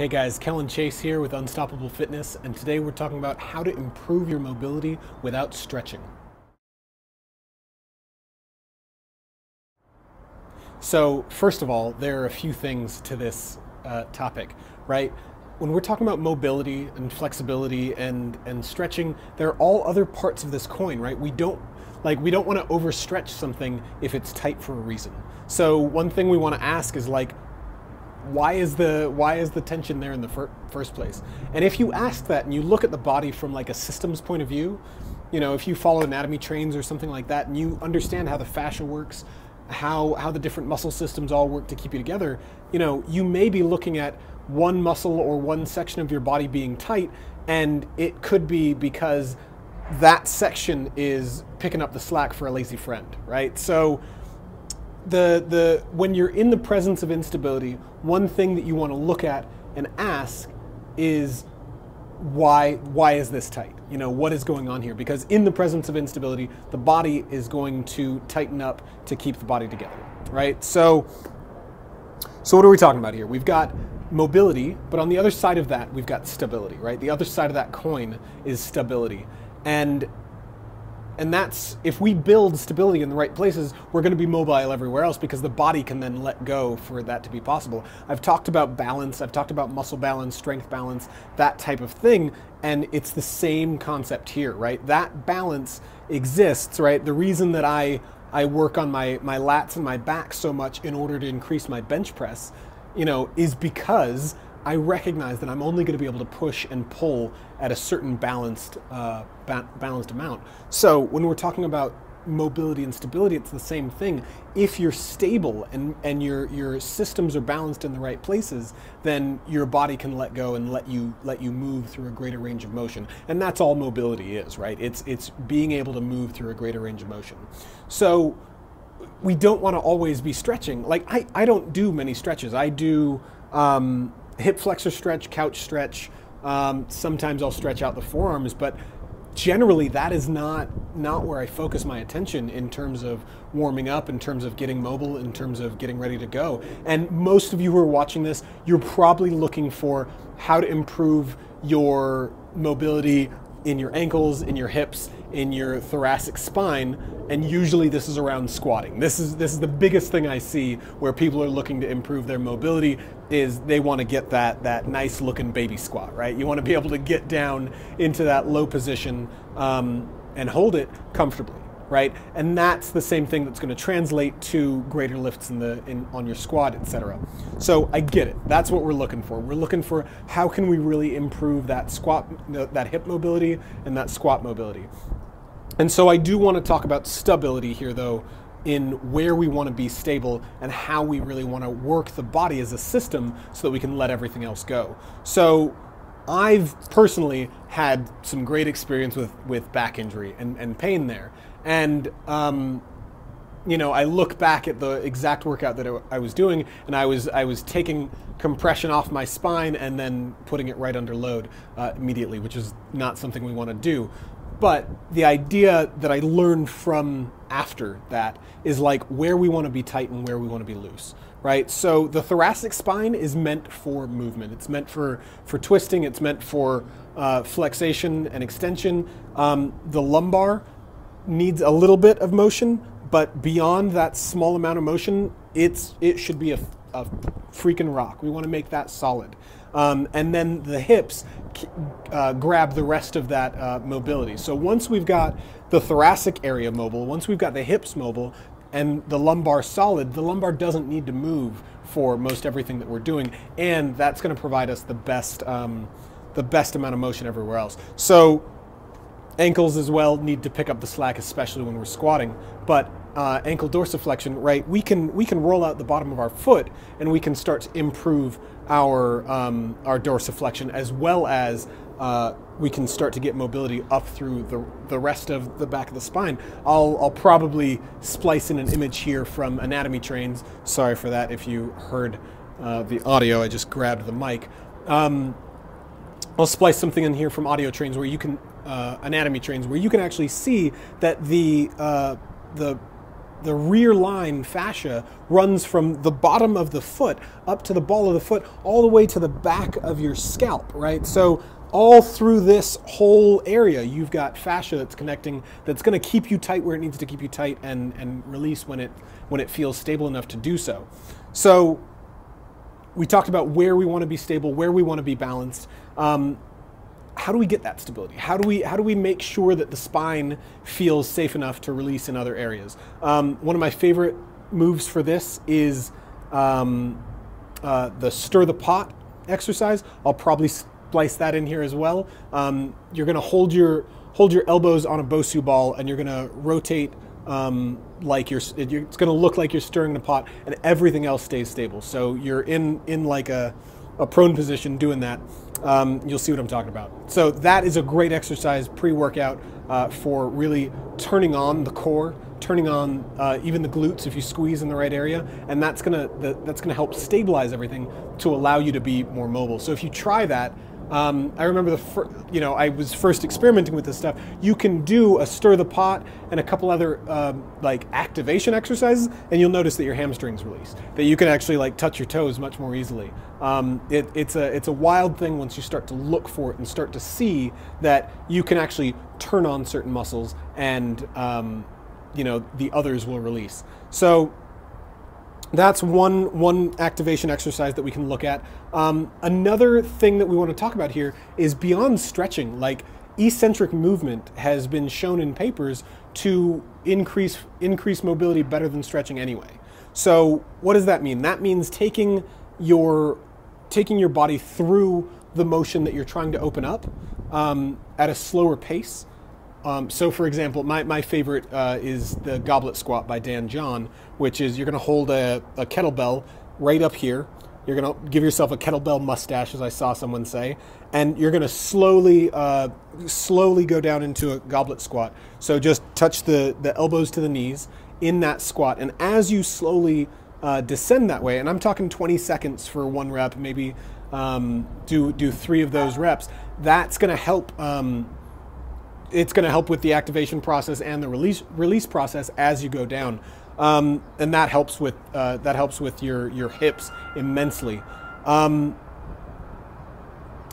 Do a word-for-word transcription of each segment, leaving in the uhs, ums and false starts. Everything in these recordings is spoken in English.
Hey guys, Kellen Chase here with Unstoppable Fitness, and today we're talking about how to improve your mobility without stretching. So first of all, there are a few things to this uh, topic, right? When we're talking about mobility and flexibility and, and stretching, there are all other parts of this coin, right? We don't, like, we don't want to overstretch something if it's tight for a reason. So one thing we want to ask is like, Why is the why is the tension there in the fir first place? And if you ask that and you look at the body from like a systems point of view, you know, if you follow Anatomy Trains or something like that, and you understand how the fascia works, how how the different muscle systems all work to keep you together, you know, you may be looking at one muscle or one section of your body being tight, and it could be because that section is picking up the slack for a lazy friend, right? So The, the, when you're in the presence of instability, one thing that you want to look at and ask is why, why is this tight? You know, what is going on here? Because in the presence of instability, the body is going to tighten up to keep the body together, right? So, so what are we talking about here? We've got mobility, but on the other side of that, we've got stability, right? The other side of that coin is stability. And And that's, if we build stability in the right places, we're going to be mobile everywhere else because the body can then let go for that to be possible. I've talked about balance, I've talked about muscle balance, strength balance, that type of thing, and it's the same concept here, right? That balance exists, right? The reason that I, I work on my, my lats and my back so much in order to increase my bench press, you know, is because I recognize that I'm only going to be able to push and pull at a certain balanced, uh, ba balanced amount. So when we're talking about mobility and stability, it's the same thing. If you're stable and, and your, your systems are balanced in the right places, then your body can let go and let you, let you move through a greater range of motion. And that's all mobility is, right? It's, it's being able to move through a greater range of motion. So we don't want to always be stretching. Like I, I don't do many stretches. I do... Um, hip flexor stretch, couch stretch, um, sometimes I'll stretch out the forearms, but generally that is not, not where I focus my attention in terms of warming up, in terms of getting mobile, in terms of getting ready to go. And most of you who are watching this, you're probably looking for how to improve your mobility in your ankles, in your hips, in your thoracic spine, and usually this is around squatting. This is, this is the biggest thing I see where people are looking to improve their mobility is they want to get that, that nice looking baby squat, right? You want to be able to get down into that low position um, and hold it comfortably, right? And that's the same thing that's going to translate to greater lifts in the, in, on your squat, et cetera. So I get it. That's what we're looking for. We're looking for how can we really improve that squat, that hip mobility and that squat mobility. And so I do want to talk about stability here though, in where we want to be stable and how we really want to work the body as a system so that we can let everything else go. So I've personally had some great experience with, with back injury and, and pain there. And, um, you know, I look back at the exact workout that I was doing and I was, I was taking compression off my spine and then putting it right under load uh, immediately, which is not something we want to do. But the idea that I learned from after that is like where we want to be tight and where we want to be loose, right? So the thoracic spine is meant for movement. It's meant for, for twisting. It's meant for uh, flexation and extension. Um, the lumbar needs a little bit of motion, but beyond that small amount of motion, it's, it should be a, a freaking rock. We want to make that solid. Um, and then the hips uh, grab the rest of that uh, mobility. So once we've got the thoracic area mobile, once we've got the hips mobile and the lumbar solid, the lumbar doesn't need to move for most everything that we're doing. And that's going to provide us the best, um, the best amount of motion everywhere else. So ankles as well need to pick up the slack, especially when we're squatting. But uh, ankle dorsiflexion, right? We can we can roll out the bottom of our foot, and we can start to improve our um, our dorsiflexion, as well as uh, we can start to get mobility up through the the rest of the back of the spine. I'll I'll probably splice in an image here from Anatomy Trains. Sorry for that if you heard uh, the audio. I just grabbed the mic. Um, I'll splice something in here from Audio Trains where you can. Uh, anatomy trains where you can actually see that the uh, the the rear line fascia runs from the bottom of the foot up to the ball of the foot all the way to the back of your scalp, right? So all through this whole area, you've got fascia that's connecting, that's going to keep you tight where it needs to keep you tight and, and release when it, when it feels stable enough to do so. So we talked about where we want to be stable, where we want to be balanced. Um, how do we get that stability? How do we, how do we make sure that the spine feels safe enough to release in other areas? Um, one of my favorite moves for this is um, uh, the stir the pot exercise. I'll probably splice that in here as well. Um, you're going to hold your hold your elbows on a BOSU ball, and you're going to rotate um, like you're. It's going to look like you're stirring the pot, and everything else stays stable. So you're in in like a, a prone position doing that. Um, you'll see what I'm talking about. So that is a great exercise pre-workout uh, for really turning on the core, turning on uh, even the glutes if you squeeze in the right area, and that's going to that, that's going to help stabilize everything to allow you to be more mobile. So if you try that. Um, I remember the, fir you know, I was first experimenting with this stuff. You can do a stir the pot and a couple other um, like activation exercises, and you'll notice that your hamstrings release. That you can actually like touch your toes much more easily. Um, it, it's a it's a wild thing once you start to look for it and start to see that you can actually turn on certain muscles, and um, you know, the others will release. So. That's one, one activation exercise that we can look at. Um, another thing that we want to talk about here is beyond stretching. Like, eccentric movement has been shown in papers to increase, increase mobility better than stretching anyway. So what does that mean? That means taking your, taking your body through the motion that you're trying to open up um, at a slower pace. Um, so, for example, my, my favorite uh, is the goblet squat by Dan John, which is you're going to hold a, a kettlebell right up here. You're going to give yourself a kettlebell mustache, as I saw someone say, and you're going to slowly, uh, slowly go down into a goblet squat. So just touch the, the elbows to the knees in that squat, and as you slowly uh, descend that way, and I'm talking twenty seconds for one rep, maybe um, do, do three of those reps, that's going to help... Um, it's going to help with the activation process and the release release process as you go down, um, and that helps with uh, that helps with your your hips immensely. Um,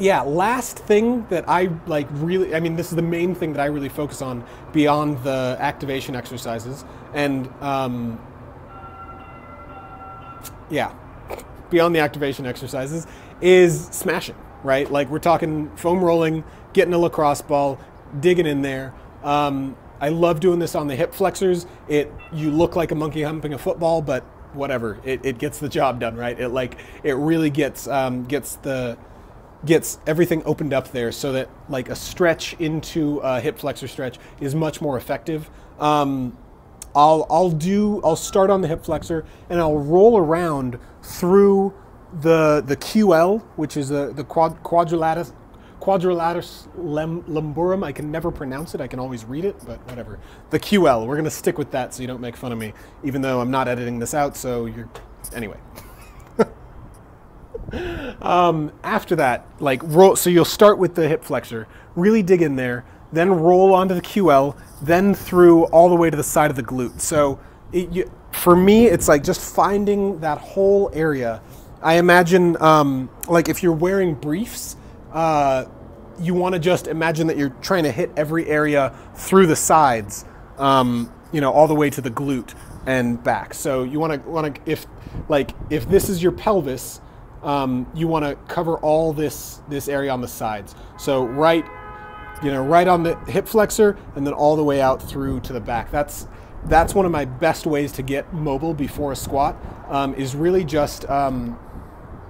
yeah, last thing that I like really, I mean, this is the main thing that I really focus on beyond the activation exercises, and um, yeah, beyond the activation exercises is smashing. Right, like we're talking foam rolling, getting a lacrosse ball. Digging in there. Um, I love doing this on the hip flexors. It you look like a monkey humping a football, but whatever. It, it gets the job done, right? It like it really gets um, gets the gets everything opened up there, so that like a stretch into a hip flexor stretch is much more effective. Um, I'll I'll do I'll start on the hip flexor and I'll roll around through the the Q L, which is the the quad, quadratus. Quadratus lumborum. I can never pronounce it. I can always read it, but whatever. The Q L. We're going to stick with that so you don't make fun of me, even though I'm not editing this out, so you're... Anyway. um, after that, like, roll... So you'll start with the hip flexor. Really dig in there, then roll onto the Q L, then through all the way to the side of the glute. So it, you, for me, it's like just finding that whole area. I imagine, um, like, if you're wearing briefs... Uh, you want to just imagine that you're trying to hit every area through the sides, um, you know, all the way to the glute and back. So you want to want to if like if this is your pelvis, um, you want to cover all this this area on the sides. So right, you know, right on the hip flexor, and then all the way out through to the back. That's that's one of my best ways to get mobile before a squat. Um, is really just. Um,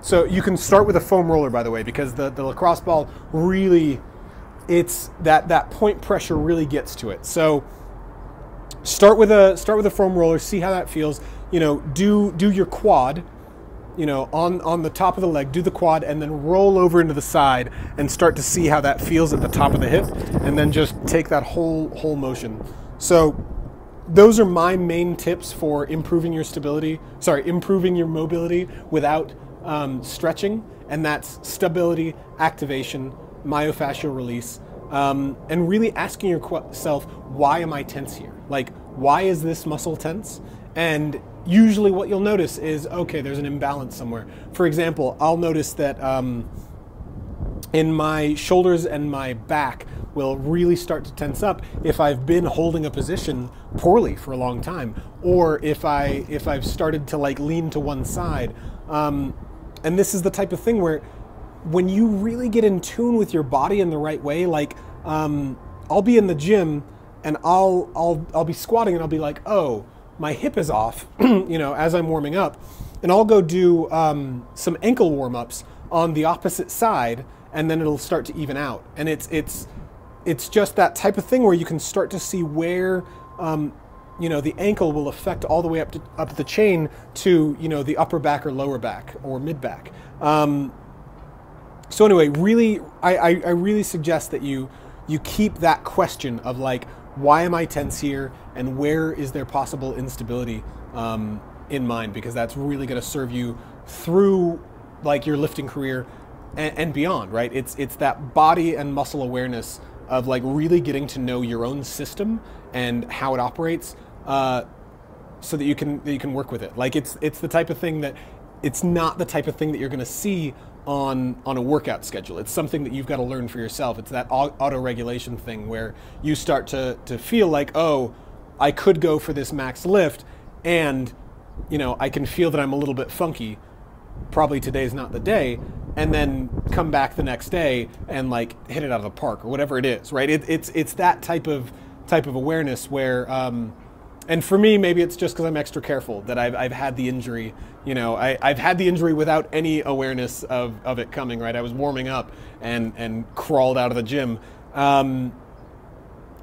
So you can start with a foam roller, by the way, because the, the lacrosse ball really, it's that, that point pressure really gets to it. So start with a start with a foam roller, see how that feels. You know, do do your quad, you know, on, on the top of the leg, do the quad, and then roll over into the side and start to see how that feels at the top of the hip, and then just take that whole whole motion. So those are my main tips for improving your stability, sorry, improving your mobility without Um, stretching, and that's stability, activation, myofascial release, um, and really asking yourself, why am I tense here? Like, why is this muscle tense? And usually what you'll notice is, okay, there's an imbalance somewhere. For example, I'll notice that um, in my shoulders and my back will really start to tense up if I've been holding a position poorly for a long time, or if, I, if I've started to like lean to one side. Um, and this is the type of thing where when you really get in tune with your body in the right way, like um, I'll be in the gym and I'll, I'll, I'll be squatting and I'll be like, oh, my hip is off, you know, as I'm warming up. And I'll go do um, some ankle warm-ups on the opposite side, and then it'll start to even out. And it's, it's, it's just that type of thing where you can start to see where, um, you know, the ankle will affect all the way up to, up the chain to, you know, the upper back or lower back or mid back. Um, so anyway, really, I, I, I really suggest that you, you keep that question of like, why am I tense here? And where is there possible instability um, in mind? Because that's really going to serve you through like your lifting career and, and beyond, right? It's, it's that body and muscle awareness of like really getting to know your own system and how it operates, uh, so that you can, that you can work with it. Like it's, it's the type of thing that, it's not the type of thing that you're going to see on, on a workout schedule. It's something that you've got to learn for yourself. It's that auto-regulation thing where you start to, to feel like, oh, I could go for this max lift and, you know, I can feel that I'm a little bit funky. Probably today's not the day. And then come back the next day and like hit it out of the park or whatever it is, right? It, it's, it's that type of, type of awareness where, um, and for me, maybe it's just because I'm extra careful that I've, I've had the injury. You know, I, I've had the injury without any awareness of, of it coming, right? I was warming up and, and crawled out of the gym. Um,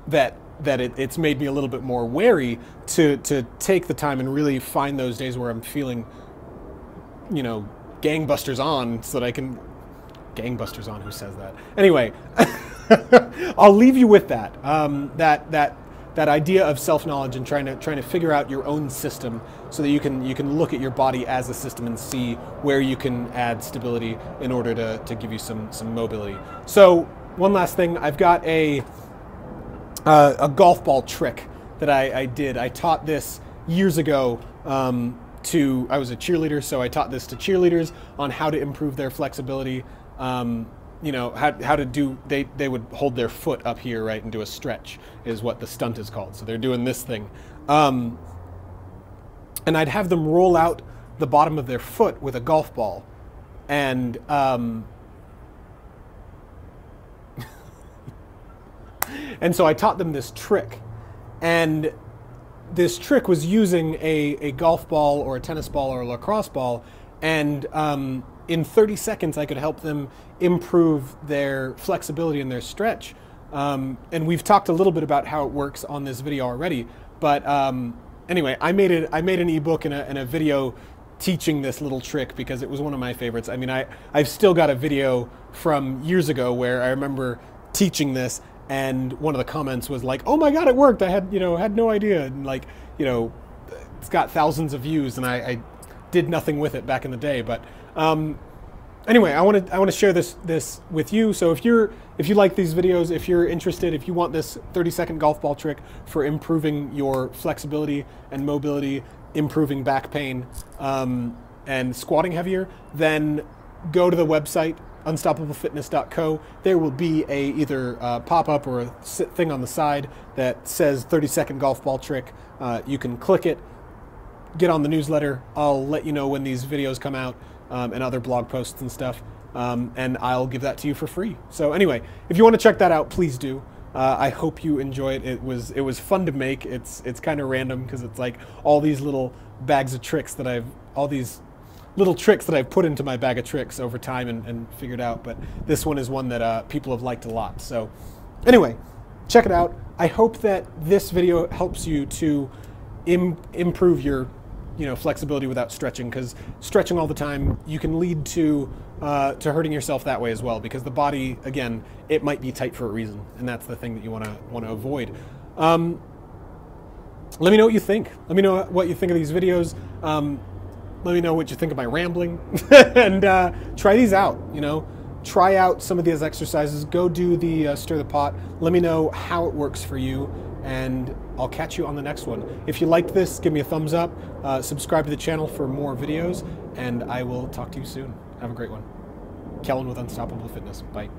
that that it, it's made me a little bit more wary to, to take the time and really find those days where I'm feeling, you know, gangbusters on so that I can... Gangbusters on, who says that? Anyway, I'll leave you with that. Um, that, that... that idea of self-knowledge and trying to trying to figure out your own system so that you can you can look at your body as a system and see where you can add stability in order to, to give you some some mobility. So one last thing, I've got a uh, a golf ball trick that I, I did. I taught this years ago um, to I was a cheerleader, so I taught this to cheerleaders on how to improve their flexibility. Um, you know, how, how to do, they, they would hold their foot up here, right, and do a stretch is what the stunt is called. So they're doing this thing. Um, and I'd have them roll out the bottom of their foot with a golf ball. And um, and so I taught them this trick. And this trick was using a, a golf ball or a tennis ball or a lacrosse ball. And um, in thirty seconds, I could help them improve their flexibility and their stretch. Um, and we've talked a little bit about how it works on this video already. But um, anyway, I made it. I made an ebook and a, and a video teaching this little trick because it was one of my favorites. I mean, I I've still got a video from years ago where I remember teaching this, and one of the comments was like, "Oh my God, it worked! I had you know had no idea." And like you know, it's got thousands of views, and I. I did nothing with it back in the day, but um, anyway, I want to I want to share this this with you. So if you're if you like these videos, if you're interested, if you want this thirty second golf ball trick for improving your flexibility and mobility, improving back pain, um, and squatting heavier, then go to the website unstoppable fitness dot co. There will be a either a pop up or a thing on the side that says thirty second golf ball trick. Uh, you can click it. Get on the newsletter. I'll let you know when these videos come out um, and other blog posts and stuff, um, and I'll give that to you for free. So anyway, if you want to check that out, please do. Uh, I hope you enjoy it. It was it was fun to make. It's it's kind of random because it's like all these little bags of tricks that I've all these little tricks that I've put into my bag of tricks over time and, and figured out. But this one is one that uh, people have liked a lot. So anyway, check it out. I hope that this video helps you to im- improve your you know, flexibility without stretching, because stretching all the time, you can lead to uh, to hurting yourself that way as well, because the body, again, it might be tight for a reason, and that's the thing that you want to want to avoid. Um, let me know what you think. Let me know what you think of these videos. Um, let me know what you think of my rambling, and uh, try these out, you know. Try out some of these exercises. Go do the uh, stir the pot. Let me know how it works for you. and I'll catch you on the next one. If you liked this, give me a thumbs up, uh, subscribe to the channel for more videos, and I will talk to you soon. Have a great one. Kellen with Unstoppable Fitness. Bye.